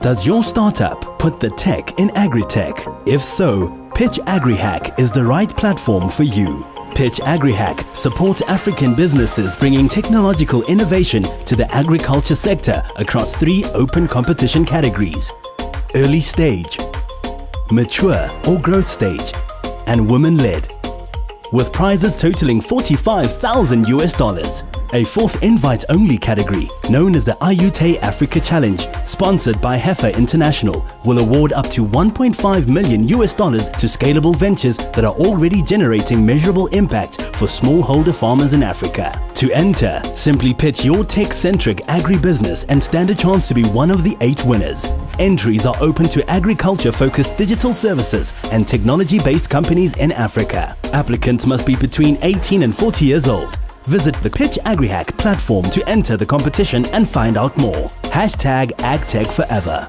Does your startup put the tech in agri-tech? If so, Pitch AgriHack is the right platform for you. Pitch AgriHack supports African businesses bringing technological innovation to the agriculture sector across 3 open competition categories: early stage, mature or growth stage, and women-led, with prizes totaling $45,000. A 4th invite-only category, known as the AYUTE Africa Challenge, sponsored by Heifer International, will award up to $1.5 million to scalable ventures that are already generating measurable impact for smallholder farmers in Africa. To enter, simply pitch your tech-centric agribusiness and stand a chance to be one of the 8 winners. Entries are open to agriculture-focused digital services and technology-based companies in Africa. Applicants must be between 18 and 40 years old. Visit the Pitch AgriHack platform to enter the competition and find out more. #AgTechForever.